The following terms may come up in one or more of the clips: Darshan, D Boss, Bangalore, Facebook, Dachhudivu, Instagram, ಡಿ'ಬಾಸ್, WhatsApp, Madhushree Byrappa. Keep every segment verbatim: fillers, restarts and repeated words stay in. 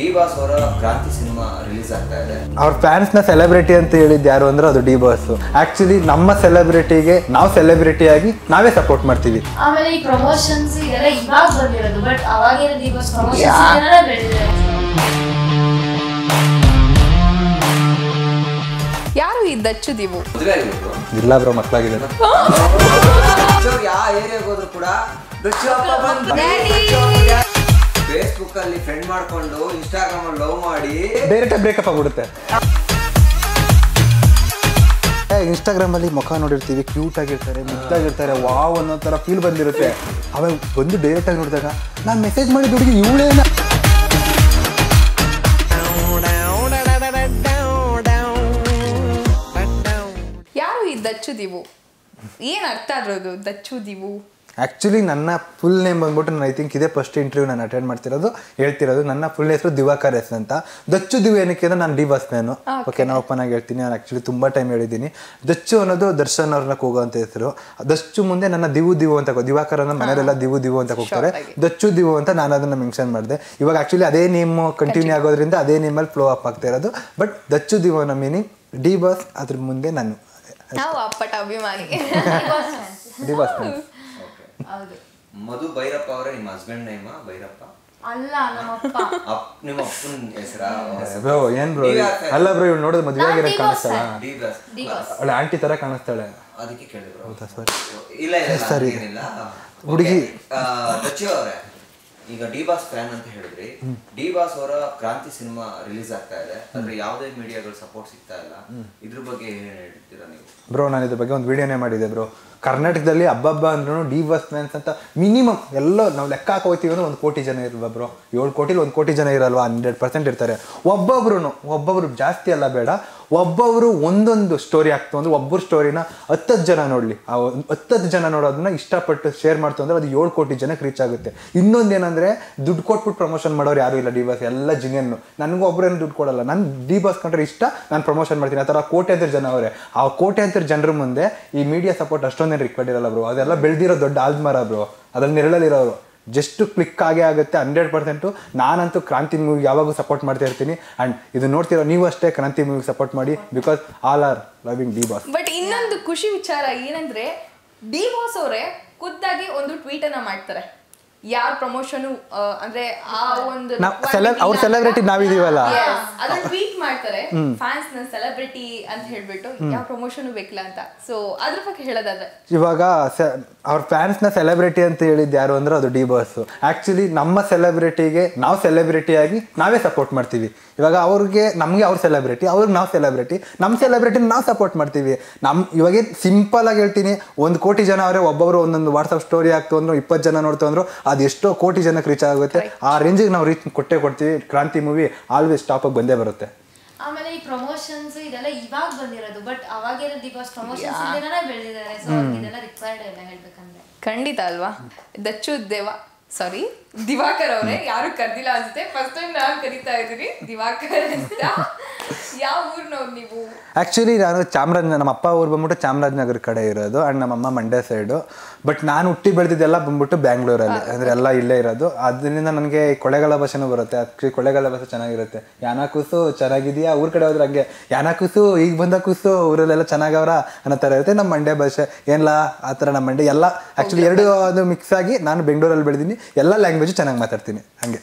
D Boss ಅವರ ಕ್ರಾಂತಿ cinema release ಆಗ್ತಾ ಇದೆ. ಅವ್ರ ಫ್ಯಾನ್ಸ್ ನ ಸೆಲೆಬ್ರಿಟಿ ಅಂತ ಹೇಳಿದ್ ಯಾರು ಅಂದ್ರೆ ಅದು ಡಿ ಬಾಸ್. ಆಕ್ಚುಲಿ ನಮ್ಮ ಸೆಲೆಬ್ರಿಟಿಗೆ ನಾವು ಸೆಲೆಬ್ರಿಟಿ ಆಗಿ ನಾವೇ ಸಪೋರ್ಟ್ ಮಾಡ್ತೀವಿ. ಆಮೇಲೆ ಈ ಪ್ರಮೋಷನ್ಸ್ ಎಲ್ಲ ಇವಾಗ ಬಂದಿರೋದು, ಬಟ್ ಅವಾಗಿರೋ ಡಿ ಬಾಸ್ ಪ್ರಮೋಷನ್ಸ್ ಬೆಳೆದಿದೆ. ಯಾರು ಈ ದಚ್ಚು ದಿವು? ಇಲ್ಲ ಬ್ರೋ, ಮಕ್ಕಳಾಗಿದೆ. ಯಾವ ಏರಿಯಾಗ ಹೋದ್ರು ಕೂಡ ದಚ್ಚು ಅಪ್ಪ ಬಂದ ಫೇಸ್ಬುಕ್ ಅಲ್ಲಿ ಫ್ರೆಂಡ್ ಮಾಡ್ಕೊಂಡು ಇನ್ಸ್ಟಾಗ್ರಾಮ್ ಅಲ್ಲಿ ಲವ್ ಮಾಡಿ ಡೈರೆಕ್ಟ್ ಬ್ರೇಕಪ್ ಆಗ್ಬಿಡುತ್ತೆ. ಇನ್ಸ್ಟಾಗ್ರಾಮ್ ಅಲ್ಲಿ ಮುಖ ನೋಡಿರ್ತೀವಿ, ಕ್ಯೂಟ್ ಆಗಿರ್ತಾರೆ, ಮುದ್ದಾಗಿರ್ತಾರೆ, ವಾವ್ ಅನ್ನೋ ತರ ಫೀಲ್ ಬಂದಿರುತ್ತೆ. ಅವಾಗ ಬಂದು ಡೈರೆಕ್ಟ್ ಆಗಿ ನೋಡಿದಾಗ ನಾನು ಮೆಸೇಜ್ ಮಾಡಿದ ಹುಡುಗಿ ಇವಳೇನ ಯಾರು ಈ ದಚ್ಚು ದಿವು? ಏನ್ ಅರ್ಥ ಆದ್ರದು ದಚ್ಚು ದಿವು? ಆ್ಯಕ್ಚುಲಿ ನನ್ನ ಫುಲ್ ನೇಮ್ ಬಂದ್ಬಿಟ್ಟು ನಾನು ಐ ಥಿಂಕ್ ಇದೇ ಫಸ್ಟ್ ಇಂಟರ್ವ್ಯೂ ನಾನು ಅಟೆಂಡ್ ಮಾಡ್ತಿರೋದು ಹೇಳ್ತಿರೋದು. ನನ್ನ ಫುಲ್ ಹೆಸರು ದಿವಾಕರ್ ಹೆಸರು ಅಂತ. ದಚ್ಚು ದಿವು ಏನಕ್ಕೆ ಅಂದರೆ ನಾನು ಡಿ ಬಾಸ್ ನೇನು. ಓಕೆ, ನಾನು ಓಪನ್ ಆಗಿ ಹೇಳ್ತೀನಿ, ನಾನು ಆ್ಯಕ್ಚುಲಿ ತುಂಬ ಟೈಮ್ ಹೇಳಿದ್ದೀನಿ. ದಚ್ಚು ಅನ್ನೋದು ದರ್ಶನ್ ಅವ್ರನ್ನ ಕೂಗೋಂಥ ಹೆಸರು. ದಚ್ಚು ಮುಂದೆ ನನ್ನ ದಿವು ದಿವು ಅಂತ ದಿವಾಕರ್ ಅನ್ನೋ ಮನೆಯಲ್ಲೆಲ್ಲ ದಿವು ದಿವು ಅಂತ ಹೋಗ್ತಾರೆ, ದಚ್ಚು ದಿವು ಅಂತ ನಾನು ಅದನ್ನು ಮೆನ್ಷನ್ ಮಾಡಿದೆ. ಇವಾಗ ಆ್ಯಕ್ಚುಲಿ ಅದೇ ನೇಮ್ ಕಂಟಿನ್ಯೂ ಆಗೋದ್ರಿಂದ ಅದೇ ನೇಮಲ್ಲಿ ಫ್ಲೋ ಅಪ್ ಆಗ್ತಾ ಇರೋದು. ಬಟ್ ದಚ್ಚು ದಿವು ಅನ್ನೋ ಮೀನಿಂಗ್ ಡಿ ಬಾಸ್, ಅದ್ರ ಮುಂದೆ ನಾನು ಅಪ್ಪಟ ಅಭಿಮಾನಿ ಡಿ ಬಾಸ್. ಮಧು ಭೈರಪ್ಪ ಅವರೇ ನಿಮ್ಮ ಹಸ್ಬೆಂಡ್ ನೇಮ್? ಭೈರಪ್ಪ ಅಲ್ಲ, ನಮ್ಮಪ್ಪ. ನಿಮ್ಮ ಅಪ್ಪನ ಹೆಸರಾ? ಬ್ರೋ ಏನ್ ಬ್ರೋ ಅಲ್ಲ ಬ್ರೋ, ಇವ್ರು ನೋಡಿದ್ರೆ ಮದುವೆ ಆಗಿರೋ ಕಾಣಿಸ್ತಾಳೆ, ಅವಳು ಆಂಟಿ ತರ ಕಾಣಿಸ್ತಾಳೆ, ಅದಕ್ಕೆ ಕೇಳಿದ್ರು. ಹೌದಾ, ಸರಿ. ಇಲ್ಲ ಇಲ್ಲ ಸರಿ ಏನಿಲ್ಲ ಹುಡುಗಿ. ದಚ್ಚು ಅವರೇ, ಈಗ ಡಿ ಬಾಸ್ ಫ್ಯಾನ್ ಅಂತ ಹೇಳಿದ್ರಿ. ಡಿ ಬಾಸ್ ಅವರ ಕ್ರಾಂತಿ ಸಿನಿಮಾ ರಿಲೀಸ್ ಆಗ್ತಾ ಇದೆ, ಅಂದ್ರೆ ಯಾವುದೇ ಮೀಡಿಯಾಗಳು ಸಪೋರ್ಟ್ ಸಿಗ್ತಾ ಇಲ್ಲ. ಇದ್ರ ಬಗ್ಗೆ ಏನು ಹೇಳ್ತೀರಾ ನೀವು? ಬ್ರೋ, ನಾನು ಇದ್ರ ಬಗ್ಗೆ ಒಂದು ವಿಡಿಯೋನೇ ಮಾಡಿದೆ ಬ್ರೋ. ಕರ್ನಾಟಕದಲ್ಲಿ ಹಬ್ಬಬ್ಬ ಅಂದ್ರೂ ಡಿ ಬಾಸ್ ಫ್ಯಾನ್ಸ್ ಅಂತ ಮಿನಿಮಮ್ ಎಲ್ಲ ನಾವು ಲೆಕ್ಕ ಹಾಕೋತೀವಿ ಅಂದ್ರೆ ಒಂದು ಕೋಟಿ ಜನ ಇರಲ್ವಾ ಬ್ರೋ? ಏಳು ಕೋಟಿಲಿ ಒಂದು ಕೋಟಿ ಜನ ಇರಲ್ವಾ? ಹಂಡ್ರೆಡ್ ಪರ್ಸೆಂಟ್ ಇರ್ತಾರೆ. ಒಬ್ಬೊಬ್ರು ಒಬ್ಬೊಬ್ರು ಜಾಸ್ತಿ ಎಲ್ಲ ಬೇಡ, ಒಬ್ಬೊಬ್ರು ಒಂದೊಂದು ಸ್ಟೋರಿ ಆಗ್ತು ಅಂದ್ರೆ ಒಬ್ಬರು ಸ್ಟೋರಿನ ಹತ್ತತ್ತು ಜನ ನೋಡಲಿ, ಆ ಹತ್ತತ್ತು ಜನ ನೋಡೋದನ್ನ ಇಷ್ಟಪಟ್ಟು ಶೇರ್ ಮಾಡ್ತು ಅಂದರೆ ಅದು ಏಳು ಕೋಟಿ ಜನಕ್ಕೆ ರೀಚ್ ಆಗುತ್ತೆ. ಇನ್ನೊಂದೇನಂದರೆ ದುಡ್ಡು ಕೊಟ್ಬಿಟ್ಟು ಪ್ರಮೋಷನ್ ಮಾಡೋರು ಯಾರೂ ಇಲ್ಲ ಡಿ ಬಾಸ್, ಎಲ್ಲ ಜಿಂಗನ್ನು. ನನಗೂ ಒಬ್ಬರೇನು ದುಡ್ಡು ಕೊಡಲ್ಲ, ನಾನು ಡಿ ಬಾಸ್ ಕಂಡ್ರೆ ಇಷ್ಟ, ನಾನು ಪ್ರಮೋಷನ್ ಮಾಡ್ತೀನಿ. ಆ ಥರ ಕೋಟ್ಯಾಂತರ ಜನ ಅವರೇ. ಆ ಕೋಟ್ಯಾಂತರ ಜನರ ಮುಂದೆ ಈ ಮೀಡಿಯಾ ಸಪೋರ್ಟ್ ಅಷ್ಟೊಂದೇನು ರಿಕ್ವೈರ್ಡ್ ಇರಲ್ಲ ಬ್ರೋ. ಅದೆಲ್ಲ ಬೆಳೆದಿರೋ ದೊಡ್ಡ ಆಲ್ಮರ ಬ್ರೋ, ಅದ್ರಲ್ಲಿ ನೆರಳಲ್ಲಿರೋರು. ಜಸ್ಟ್ ಕ್ಲಿಕ್ ಆಗೇ ಆಗುತ್ತೆ ಹಂಡ್ರೆಡ್ ಪರ್ಸೆಂಟು. ನಾನಂತೂ ಕ್ರಾಂತಿ ಮೂವಿಗೆ ಯಾವಾಗೂ ಸಪೋರ್ಟ್ ಮಾಡ್ತಾ ಇರ್ತೀನಿ. ಆ್ಯಂಡ್ ಇದು ನೋಡ್ತಿರೋ ನೀವು ಅಷ್ಟೇ ಕ್ರಾಂತಿ ಮೂವಿಗೆ ಸಪೋರ್ಟ್ ಮಾಡಿ, because all are loving D Boss. But ಇನ್ನೊಂದು ಖುಷಿ ವಿಚಾರ ಏನಂದರೆ, ಡಿ ಬಾಸ್ ಅವರೇ ಖುದ್ದಾಗಿ ಒಂದು ಟ್ವೀಟನ್ನು ಮಾಡ್ತಾರೆ. ಯಾರ ಪ್ರಮೋಷನು ಅಂದ್ರೆ ಆ ಒಂದು ಅವ್ರ ಸೆಲೆಬ್ರಿಟಿ ನಾವಿದೀವಲ್ಲ ಅದನ್ನ ಟ್ವೀಟ್ ಮಾಡ್ತಾರೆ ಫ್ಯಾನ್ಸ್ ನ ಸೆಲೆಬ್ರಿಟಿ ಅಂತ ಹೇಳ್ಬಿಟ್ಟು, ಯಾವ ಪ್ರಮೋಷನ್ ಬೇಕಿಲ್ಲ ಅಂತ. ಸೊ ಅದ್ರ ಬಗ್ಗೆ ಹೇಳೋದಾದ್ರೆ ಇವಾಗ ಅವ್ರ ಫ್ಯಾನ್ಸ್ ನ ಸೆಲೆಬ್ರಿಟಿ ಅಂತ ಹೇಳಿದ್ ಯಾರು ಅಂದ್ರೆ ಅದು ಡಿ ಬಾಸ್. ಆಕ್ಚುಲಿ ನಮ್ಮ ಸೆಲೆಬ್ರಿಟಿಗೆ ನಾವು ಸೆಲೆಬ್ರಿಟಿ ಆಗಿ ನಾವೇ ಸಪೋರ್ಟ್ ಮಾಡ್ತೀವಿ. ಇವಾಗ ಅವ್ರಿಗೆ ನಮಗೆ ಅವ್ರ ಸೆಲೆಬ್ರಿಟಿ, ಅವ್ರಿಗೆ ನಾವು ಸೆಲೆಬ್ರಿಟಿ, ನಮ್ಮ ಸೆಲೆಬ್ರಿಟಿನ ನಾವು ಸಪೋರ್ಟ್ ಮಾಡ್ತೀವಿ. ನಮ್ಮ ಇವಾಗ ಸಿಂಪಲ್ ಆಗಿ ಹೇಳ್ತೀನಿ, ಒಂದು ಕೋಟಿ ಜನ ಅವರೇ ಒಬ್ಬೊಬ್ರು ಒಂದೊಂದು ವಾಟ್ಸಪ್ ಸ್ಟೋರಿ ಆಗ್ತು ಅಂದ್ರು ಇಪ್ಪತ್ತು ಜನ ನೋಡ್ತು ಅಂದ್ರು ಅದೆಷ್ಟೋ ಕೋಟಿ ಜನಕ್ಕೆ ರೀಚ್ ಆಗುತ್ತೆ. ಆ ರೇಂಜಿಗೆ ನಾವು ರೀಚ್ ಕೊಟ್ಟೆ ಕೊಡ್ತೀವಿ. ಕ್ರಾಂತಿ ಮೂವಿ ಆಲ್ವೇಸ್ ಟಾಪಾಗಿ ಬಂದೇ ಬರುತ್ತೆ. ಆಮೇಲೆ ಈ ಪ್ರಮೋಷನ್ಸ್ ಇದೆಲ್ಲ ಇವಾಗ ಬಂದಿರೋದು, ಬಟ್ ಅವಾಗಿರೋ ದಿ ಬಾಸ್ ಪ್ರಮೋಷನ್ಸ್ ಇಂದನೇ ಬೆಳೆದಿದ್ದಾರೆ. ಸೊ ಇದೆಲ್ಲ ರಿಕ್ವೈರ್ಡ್ ಅಂತ ಹೇಳಬೇಕಂದ್ರೆ ಖಂಡಿತ ಅಲ್ವಾ? ದಚ್ಚು ದೇವ ಸಾರಿ ದಿವಾಕರ್ ಅವರೇ, ಯಾರು ಕರೆದಿಲ್ಲ ಅನ್ಸುತ್ತೆ, ಫಸ್ಟ್ ಟೈಮ್ ನಾನು ಕರೀತಾ ಇದ್ದೀನಿ ದಿವಾಕರ್ ಅಂತ. ಯಾವ ಊರಿನವ್ರು ನೀವು? ಆ್ಯಕ್ಚುಲಿ ನಾನು ಚಾಮರಾಜನಗರ, ನಮ್ಮ ಅಪ್ಪ ಊರು ಬಂದ್ಬಿಟ್ಟು ಚಾಮರಾಜನಗರ ಕಡೆ ಇರೋದು, ಆ್ಯಂಡ್ ನಮ್ಮಮ್ಮ ಮಂಡ್ಯ ಸೈಡು. ಬಟ್ ನಾನು ಹುಟ್ಟಿ ಬೆಳೆದಿದ್ದೆಲ್ಲ ಬಂದ್ಬಿಟ್ಟು ಬ್ಯಾಂಗ್ಳೂರಲ್ಲಿ, ಅಂದರೆ ಎಲ್ಲ ಇಲ್ಲೇ ಇರೋದು. ಅದರಿಂದ ನನಗೆ ಕೊಳೆಗಾಲಭಾಷೆನೂ ಬರುತ್ತೆ. ಆ್ಯಕ್ಚುಲಿ ಕೊಳೆಗಾಲಭಾಷೆ ಚೆನ್ನಾಗಿರುತ್ತೆ. ಯಾನ ಕೂಸು ಚೆನ್ನಾಗಿದೆಯಾ ಊರ ಕಡೆ ಹೋದ್ರೆ ಹಂಗೆ ಯಾನ ಕೂಸು ಈಗ ಬಂದ ಕೂಸು ಊರಲ್ಲೆಲ್ಲ ಚೆನ್ನಾಗವ್ರ ಅನ್ನೋ ಥರ ಇರುತ್ತೆ. ನಮ್ಮ ಮಂಡ್ಯ ಭಾಷೆ ಏನಿಲ್ಲ ಆ ಥರ. ನಮ್ಮ ಮಂಡ್ಯ ಎಲ್ಲ ಆ್ಯಕ್ಚುಲಿ ಎರಡು ಅದು ಮಿಕ್ಸ್ ಆಗಿ ನಾನು ಬೆಂಗಳೂರಲ್ಲಿ ಬೆಳೆದೀನಿ. ಎಲ್ಲ ಲ್ಯಾಂಗ್ವೇಜು ಚೆನ್ನಾಗಿ ಮಾತಾಡ್ತೀನಿ ಹಂಗೆ.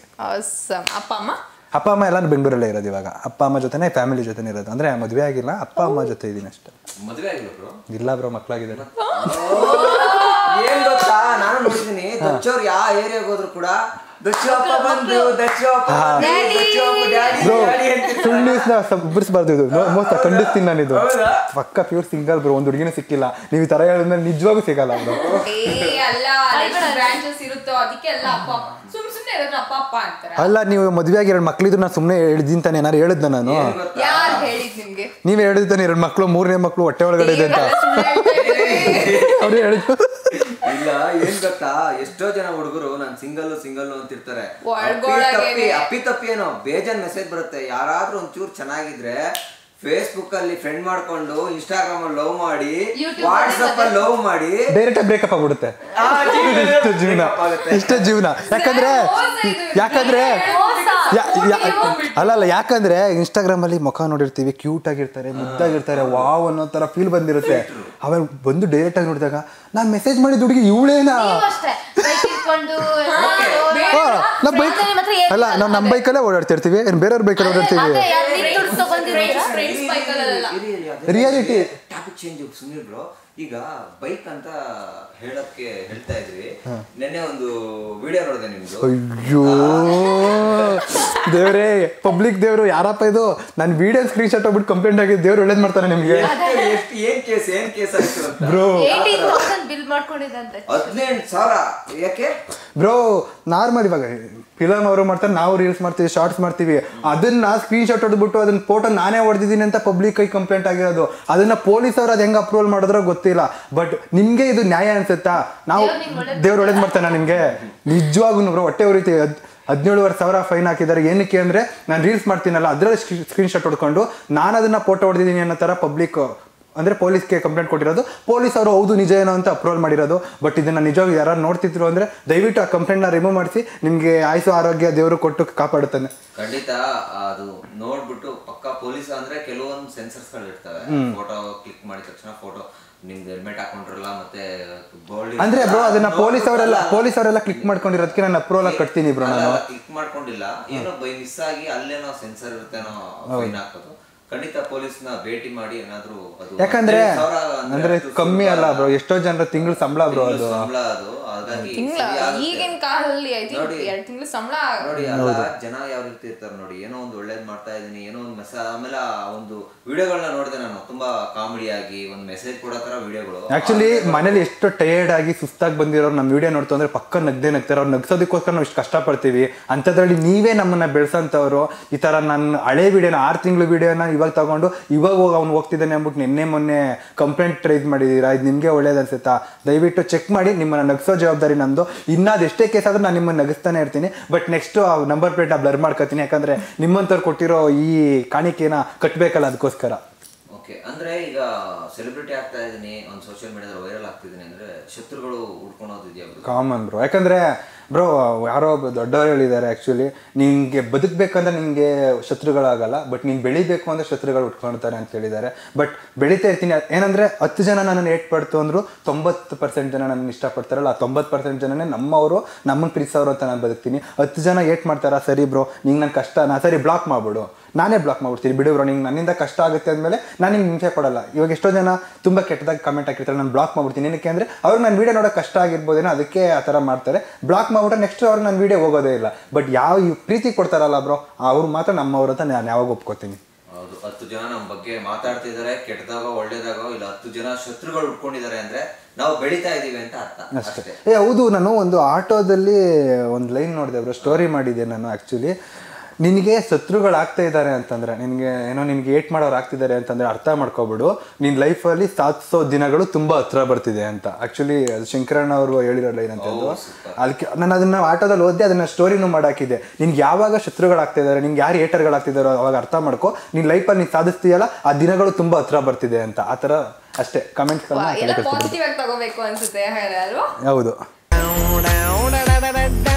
ಅಪ್ಪ ಅಮ್ಮ ಅಪ್ಪ ಅಮ್ಮ ಎಲ್ಲಾನು ಬೆಂಗಳೂರಲ್ಲೇ ಇರೋದು. ಇವಾಗ ಅಪ್ಪ ಅಮ್ಮ ಜೊತೆನೇ ಫ್ಯಾಮಿಲಿ ಜೊತೆನೇ ಇರೋದು. ಅಂದರೆ ಮದುವೆ ಆಗಿಲ್ಲ, ಅಪ್ಪ ಅಮ್ಮ ಜೊತೆ ಇದ್ದೀನಿ ಅಷ್ಟೇ. ಮದುವೆ ಆಗಿಲ್ಲ? ಇಲ್ಲ ಬ್ರೋ, ಮಕ್ಕಳಾಗಿದ್ದಾರೆ. ಏನು ಗೊತ್ತಾ, ನಾನು ನೋಡಿದ್ದೀನಿ ದಚ್ಚವ್ರು ಯಾವ ಏರಿಯಾಗೆ ಹೋದ್ರು ಕೂಡ ಖಂಡಿಸ್ತೀನಿ ನಾನಿದು. ಪಕ್ಕ ಪ್ಯೂರ್ ಸಿಂಗಲ್ ಬ್ರೋ, ಒಂದು ಹುಡುಗಿನೂ ಸಿಕ್ಕಿಲ್ಲ. ನೀವು ಈ ತರ ಹೇಳಿದ್ರೆ ನಿಜವಾಗೂ ಸಿಗಲ್ಲ ಬ್ರೋ. ಅಲ್ಲ, ನೀವು ಮದುವೆ ಆಗಿ ಎರಡು ಮಕ್ಳಿದ್ರು ನಾನು ಸುಮ್ಮನೆ ಹೇಳಿದ್ದೀನಿ ತಾನೆ. ಏನಾರು ಹೇಳಿದ್ನ ನಾನು? ನೀವೇ ಹೇಳಿದ್ ತಾನೆ, ಎರಡು ಮಕ್ಕಳು ಮೂರನೇ ಮಕ್ಕಳು ಹೊಟ್ಟೆ ಒಳಗಡೆ ಇದೆ ಅಂತ ಅವ್ರು ಹೇಳಿದ್ರು. ಇಲ್ಲ, ಏನ್ ಗೊತ್ತಾ, ಎಷ್ಟೋ ಜನ ಹುಡುಗರು ನಾನು ಸಿಂಗಲ್ ಸಿಂಗಲ್ ಅಂತಿರ್ತಾರೆ. ಅಪ್ಪಿ ತಪ್ಪಿ ಏನೋ ಬೇಜಾನ್ ಮೆಸೇಜ್ ಬರುತ್ತೆ. ಯಾರಾದ್ರೂ ಒಂಚೂರು ಚೆನ್ನಾಗಿದ್ರೆ Facebook alli friend ಮಾಡ್ಕೊಂಡು Instagram alli love ಮಾಡಿ WhatsApp alli love ಮಾಡಿ ಡೈರೆಕ್ಟ್ ಬ್ರೇಕಪ್ ಆಗಿಬಿಡುತ್ತೆ ಆ ಜೀವನ ಇಷ್ಟ ಜೀವನ ಯಾಕಂದ್ರೆ ಯಾಕಂದ್ರೆ ಅಲ್ಲ ಅಲ್ಲ ಯಾಕಂದ್ರೆ Instagram ಅಲ್ಲಿ ಮುಖ ನೋಡಿರ್ತೀವಿ ಕ್ಯೂಟ್ ಆಗಿರ್ತಾರೆ ಮುದ್ದಾಗಿರ್ತಾರೆ ವಾವ್ ಅನ್ನೋ ತರ ಫೀಲ್ ಬಂದಿರುತ್ತೆ ಆಮೇಲೆ ಬಂದು ಡೈರೆಕ್ಟ್ ಆಗಿ ನೋಡಿದಾಗ ನಾನು ಮೆಸೇಜ್ ಮಾಡಿದ ಹುಡುಗಿ ಇವಳೇನಾ ಅಲ್ಲ ನಾವು ನಮ್ಮ ಬೈಕಲ್ಲೇ ಓಡಾಡ್ತಿರ್ತೀವಿ ಏನು ಬೇರೆಯವ್ರ ಬೈಕಲ್ಲಿ ಓಡಾಡ್ತೀವಿ ರಿಯಾಲಿಟಿ ಟಾಪಿಕ್ ಚೇಂಜ್ ಸುಮ್ಮನೆ ಬ್ರೋ ಈಗ ಬೈಕ್ ಅಂತ ಹೇಳಕ್ಕೆ ಹೇಳ್ತಾ ಇದ್ವಿ ನೆನ್ನೆ ಒಂದು ವಿಡಿಯೋ ನೋಡಿದೆ ನಿಮ್ದು ಅಯ್ಯೋ ದೇವ್ರೇ ಪಬ್ಲಿಕ್ ದೇವ್ರು ಯಾರಪ್ಪ ಇದು ನಾನು ವಿಡಿಯೋ ಸ್ಕ್ರೀನ್ ಶಾಟ್ ಹೋಗ್ಬಿಟ್ಟು ಕಂಪ್ಲೇಂಟ್ ಆಗಿ ದೇವ್ರು ಒಳ್ಳೇದು ಮಾಡ್ತಾರೆ ನಿಮ್ಗೆ ಏನ್ ಕೇಸ್ ಏನ್ ಕೇಸ್ ಆಯ್ತು ಅಂತ ಬ್ರೋ ಹದಿನೆಂಟು ಸಾವಿರ ಬಿಲ್ ಮಾಡ್ಕೊಂಡಿದ್ದಂತೆ ಹದಿನೆಂಟು ಸಾವಿರ ಯಾಕೆ ಬ್ರೋ ನಾರ್ಮಲ್ ಇವಾಗ ಫಿಲಮ್ ಅವರು ಮಾಡ್ತಾರೆ ನಾವು ರೀಲ್ಸ್ ಮಾಡ್ತೀವಿ ಶಾರ್ಟ್ಸ್ ಮಾಡ್ತೀವಿ ಅದನ್ನ ಸ್ಕ್ರೀನ್ ಶಾಟ್ ಹೊಡೆದ್ಬಿಟ್ಟು ಅದನ್ನ ಫೋಟೋ ನಾನೇ ಹೊಡೆದಿದ್ದೀನಿ ಅಂತ ಪಬ್ಲಿಕ್ ಆಗಿ ಕಂಪ್ಲೇಂಟ್ ಆಗಿರೋದು ಅದನ್ನ ಪೊಲೀಸ್ ಅವರು ಅದು ಹೆಂಗೆ ಅಪ್ರೂವಲ್ ಮಾಡಿದ್ರೋ ಗೊತ್ತಿಲ್ಲ ಬಟ್ ನಿಮ್ಗೆ ಇದು ನ್ಯಾಯ ಅನ್ಸುತ್ತಾ ನಾವು ದೇವ್ರು ಒಳ್ಳೇದು ಮಾಡ್ತಾನ ನಿಮ್ಗೆ ನಿಜವಾಗೂ ಬ್ರೋ ಹೊಟ್ಟೆ ಉರಿತೀವಿ ಹದಿನೇಳುವರೆ ಸಾವಿರ ಫೈನ್ ಹಾಕಿದ್ದಾರೆ ಏನಕ್ಕೆ ಅಂದರೆ ನಾನು ರೀಲ್ಸ್ ಮಾಡ್ತೀನಲ್ಲ ಅದರಲ್ಲಿ ಸ್ಕ್ರೀನ್ ಶಾಟ್ ಹೊಡ್ಕೊಂಡು ನಾನು ಅದನ್ನು ಫೋಟೋ ಹೊಡೆದಿದ್ದೀನಿ ಅನ್ನೋ ಥರ ಪಬ್ಲಿಕ್ ಅಂದರೆ ಪೊಲೀಸ್ಗೆ ಕಂಪ್ಲೇಂಟ್ ಕೊಟ್ಟಿರೋದು ಪೊಲೀಸ್ ಅವರು ಹೌದು ನಿಜ ಏನೋ ಅಂತ ಅಪ್ರೂವಲ್ ಮಾಡಿರೋದು ಬಟ್ ಇದನ್ನು ನಿಜವಾಗಿ ಯಾರು ನೋಡ್ತಿದ್ರು ಅಂದರೆ ದಯವಿಟ್ಟು ಆ ಕಂಪ್ಲೇಂಟ್ನ ರಿಮೂವ್ ಮಾಡಿಸಿ ನಿಮಗೆ ಆಯುಸು ಆರೋಗ್ಯ ದೇವರು ಕೊಟ್ಟು ಕಾಪಾಡುತ್ತಾನೆ ಖಂಡಿತ ಅದು ನೋಡ್ಬಿಟ್ಟು ಪಕ್ಕ ಪೊಲೀಸ್ ಅಂದರೆ ಕೆಲವೊಂದು ಸೆನ್ಸರ್ಸ್ಗಳು ಇರ್ತವೆ ಫೋಟೋ ಕ್ಲಿಕ್ ಮಾಡಿದ ತಕ್ಷಣ ಫೋಟೋ ನಿಮ್ದು ಹೆಲ್ಮೆಟ್ ಹಾಕೊಂಡಿರಲ್ಲ ಮತ್ತೆ ಗೋಲ್ಡ್ ಅಂದರೆ ಬ್ರೋ ಅದನ್ನು ಪೊಲೀಸ್ ಅವರೆಲ್ಲ ಪೊಲೀಸ್ ಅವರೆಲ್ಲ ಕ್ಲಿಕ್ ಮಾಡ್ಕೊಂಡಿರೋದಕ್ಕೆ ನಾನು ಅಪ್ರೂವಲ್ ಆಗಿ ಕಟ್ತೀನಿ ಬ್ರೋ ನಾನು ಕ್ಲಿಕ್ ಮಾಡ್ಕೊಂಡಿಲ್ಲ ಏನೋ ಬೈ ಮಿಸ್ ಆಗಿ ಅಲ್ಲೇನೋ ಸೆನ್ಸರ್ ಇರುತ್ತೇನೋ ಫೈನ್ ಹಾಕೋದು ಖಂಡಿತ ಪೊಲೀಸ್ನ ಭೇಟಿ ಮಾಡಿ ಏನಾದರೂ ಯಾಕಂದ್ರೆ ಅಂದ್ರೆ ಕಮ್ಮಿ ಅಲ್ಲ ಬ್ರೋ ಎಷ್ಟೋ ಜನರ ತಿಂಗಳ ಸಂಬಳ ಬ್ರೋ ಅದು ಸಂಬಳ ಅದು ಹಾಗಾಗಿ ಈಗಿನ ಕಾಲದಲ್ಲಿ ಐ ಥಿಂಕ್ ಎರಡು ತಿಂಗಳ ಸಂಬಳ ನೋಡಿ ಅಲ್ಲ ಜನ ಯಾವ ರೀತಿ ಇರ್ತಾರೆ ನೋಡಿ ಏನೋ ಒಂದು ಒಳ್ಳೇದು ಮಾಡ್ತಾ ಇದ್ದೀನಿ ಏನೋ ಒಂದು ಮೆಸೇಜ್ ಆಮೇಲೆ ಒಂದು ವಿಡಿಯೋಗಳನ್ನ ನೋಡಿದೆ ನಾನು ತುಂಬಾ ಕಾಮಿಡಿ ಆಗಿ ಒಂದು ಮೆಸೇಜ್ ಕೊಡೋ ತರ ವಿಡಿಯೋಗಳು ಆಕ್ಚುಲಿ ಮನೇಲಿ ಎಷ್ಟು ಟಯರ್ಡ್ ಆಗಿ ಸುಸ್ತಾಗಿ ಬಂದಿರೋರು ನಮ್ಮ ವಿಡಿಯೋ ನೋಡ್ತು ಅಂದ್ರೆ ಪಕ್ಕ ನಗ್ದೇ ನಗ್ತಾರೆ ಅವ್ರು ನಗ್ಸೋದಕ್ಕೋಸ್ಕರ ನಾವು ಇಷ್ಟು ಕಷ್ಟಪಡ್ತೀವಿ ಅಂಥದ್ರಲ್ಲಿ ನೀವೇ ನಮ್ಮನ್ನ ಬೆಳೆಸೋಂಥವ್ರು ಈ ಥರ ನನ್ನ ಹಳೆ ವಿಡಿಯೋನ ಆರು ತಿಂಗಳ ವಿಡಿಯೋನ ಇವಾಗ ತಗೊಂಡು ಇವಾಗ ಹೋಗಿ ಅವ್ನು ಹೋಗ್ತಿದ್ದಾನೆ ಅಂದ್ಬಿಟ್ಟು ನಿನ್ನೆ ಮೊನ್ನೆ ಕಂಪ್ಲೇಂಟ್ ರೈಸ್ ಮಾಡಿದ್ದೀರಾ ಇದು ನಿಮಗೆ ಒಳ್ಳೇದು ಅನ್ಸುತ್ತಾ ದಯವಿಟ್ಟು ಚೆಕ್ ಮಾಡಿ ನಿಮ್ಮನ್ನು ನಗಿಸೋ ಜವಾಬ್ದಾರಿ ನಮ್ಮದು ಇನ್ನದು ಎಷ್ಟೇ ಕೇಸ್ ಆದರೂ ನಾನು ನಿಮ್ಮನ್ನು ನಗಿಸ್ತಾನೆ ಇರ್ತೀನಿ ಬಟ್ ನೆಕ್ಸ್ಟು ಆ ನಂಬರ್ ಪ್ಲೇಟ್ನ ಬ್ಲರ್ ಮಾಡ್ಕೊತೀನಿ ಯಾಕಂದರೆ ನಿಮ್ಮಂಥವ್ರು ಕೊಟ್ಟಿರೋ ಈ ಕಾಣಿಕೆನ ಕಟ್ಟಬೇಕಲ್ಲ ಅದಕ್ಕೋಸ್ಕರ ಓಕೆ ಅಂದರೆ ಈಗ ಸೆಲೆಬ್ರಿಟಿ ಆಗ್ತಾ ಇದ್ದೀನಿ ಒಂದು ಸೋಷಿಯಲ್ ಮೀಡಿಯಾದಲ್ಲಿ ವೈರಲ್ ಆಗ್ತಿದ್ದೀನಿ ಅಂದರೆ ಶತ್ರುಗಳು ಹುಡ್ಕೊಳೋದಿದೆಯಾ ಕಾಮನ್ ಬ್ರೋ ಯಾಕಂದರೆ ಬ್ರೋ ಯಾರೋ ದೊಡ್ಡವರು ಹೇಳಿದ್ದಾರೆ ಆ್ಯಕ್ಚುಲಿ ನಿಮಗೆ ಬದುಕಬೇಕಂದ್ರೆ ನಿಮಗೆ ಶತ್ರುಗಳಾಗಲ್ಲ ಬಟ್ ನೀನು ಬೆಳಿಬೇಕು ಅಂದರೆ ಶತ್ರುಗಳು ಉಟ್ಕೊಳ್ತಾರೆ ಅಂತ ಹೇಳಿದ್ದಾರೆ ಬಟ್ ಬೆಳೀತಾ ಇರ್ತೀನಿ ಏನಂದರೆ ಹತ್ತು ಜನ ನನ್ನನ್ನು ಏಟ್ ಪಡ್ತು ಅಂದರು ತೊಂಬತ್ತು ಪರ್ಸೆಂಟ್ ಜನ ನನ್ನ ಇಷ್ಟಪಡ್ತಾರಲ್ಲ ಆ ತೊಂಬತ್ತು ಪರ್ಸೆಂಟ್ ಜನನೇ ನಮ್ಮವರು ನಮ್ಮನ್ನು ಪ್ರೀತಿಸೋರು ಅಂತ ನಾನು ಬದುಕ್ತೀನಿ ಹತ್ತು ಜನ ಏಟ್ ಮಾಡ್ತಾರಾ ಸರಿ ಬ್ರೋ ನಿಂಗೆ ನನ್ನ ಕಷ್ಟ ನಾ ಸರಿ ಬ್ಲಾಕ್ ಮಾಡಿಬಿಡು ನಾನೇ ಬ್ಲಾಕ್ ಮಾಡ್ಬಿಡ್ತೀನಿ ಬಿಡು ಬ್ರೋ ನಿಂಗೆ ನನ್ನಿಂದ ಕಷ್ಟ ಆಗುತ್ತೆ ಅಂದಮೇಲೆ ನಾನು ನಿಂಗೆ ಹಿಂಸೆ ಕೊಡಲ್ಲ ಇವಾಗ ಎಷ್ಟೋ ಜನ ತುಂಬ ಕೆಟ್ಟದಾಗಿ ಕಮೆಂಟ್ ಹಾಕಿರ್ತಾರೆ ನಾನು ಬ್ಲಾಕ್ ಮಾಡ್ಬಿಡ್ತೀನಿ ಏನಕ್ಕೆ ಅಂದರೆ ಅವ್ರು ನಾನು ವೀಡಿಯೋ ನೋಡೋಕೆ ಕಷ್ಟ ಆಗಿರ್ಬೋದೇನೋ ಅದಕ್ಕೆ ಆ ಥರ ಮಾಡ್ತಾರೆ ಬ್ಲಾಕ್ ಮಾಡ್ಬಿಟ್ರೆ ನೆಕ್ಸ್ಟ್ ಅವ್ರು ನನ್ನ ವೀಡಿಯೋ ಹೋಗೋದೇ ಇಲ್ಲ ಬಟ್ ಯಾವ ಪ್ರೀತಿ ಕೊಡ್ತಾರಲ್ಲ ಬ್ರೋ ಅವ್ರು ಮಾತ್ರ ನಮ್ಮವ್ರ ಅಂತ ನಾನು ಯಾವಾಗ ಒಪ್ಕೋತೀನಿ ಹೌದು ಹತ್ತು ಜನ ನಮ್ಮ ಬಗ್ಗೆ ಮಾತಾಡ್ತಿದ್ದಾರೆ ಕೆಟ್ಟದಾಗೋ ಒಳ್ಳೇದಾಗೋ ಇಲ್ಲ ಹತ್ತು ಜನ ಶತ್ರುಗಳು ಉಟ್ಕೊಂಡಿದ್ದಾರೆ ಅಂದರೆ ನಾವು ಬೆಳೀತಾ ಇದ್ದೀವಿ ಅಂತ ಅರ್ಥ ಅಷ್ಟೇ ಏ ಹೌದು ನಾನು ಒಂದು ಆಟೋದಲ್ಲಿ ಒಂದು ಲೈನ್ ನೋಡಿದೆ ಬ್ರೋ ಸ್ಟೋರಿ ಮಾಡಿದ್ದೆ ನಾನು ಆ್ಯಕ್ಚುಲಿ ನಿನಗೆ ಶತ್ರುಗಳಾಗ್ತಾ ಇದ್ದಾರೆ ಅಂತಂದರೆ ನಿನಗೆ ಏನೋ ನಿನಗೆ ಏಟ್ ಮಾಡೋರು ಆಗ್ತಿದ್ದಾರೆ ಅಂತಂದರೆ ಅರ್ಥ ಮಾಡ್ಕೊಬಿಡು ನಿನ್ನ ಲೈಫಲ್ಲಿ ಸಾಧಿಸೋ ದಿನಗಳು ತುಂಬ ಹತ್ರ ಬರ್ತಿದೆ ಅಂತ ಆ್ಯಕ್ಚುಲಿ ಅದು ಶಂಕರಣ್ಣ ಅವರು ಹೇಳಿರೋಲ್ಲ ಏನಂತಂದು ಅದಕ್ಕೆ ನಾನು ಅದನ್ನು ಆಟೋದಲ್ಲಿ ಓದಿ ಅದನ್ನು ಸ್ಟೋರಿನೂ ಮಾಡಾಕಿದೆ ನಿನ್ಗೆ ಯಾವಾಗ ಶತ್ರುಗಳಾಗ್ತಾ ಇದ್ದಾರೆ ನಿನ್ಗೆ ಯಾರು ಏಟರ್ಗಳಾಗ್ತಿದ್ದಾರೋ ಅವಾಗ ಅರ್ಥ ಮಾಡ್ಕೊ ನಿನ್ನ ಲೈಫಲ್ಲಿ ನೀನು ಸಾಧಿಸ್ತೀಯಲ್ಲ ಆ ದಿನಗಳು ತುಂಬ ಹತ್ರ ಬರ್ತಿದೆ ಅಂತ ಆ ಥರ ಅಷ್ಟೇ ಕಮೆಂಟ್ಸ್ಗಳನ್ನ ಹೌದು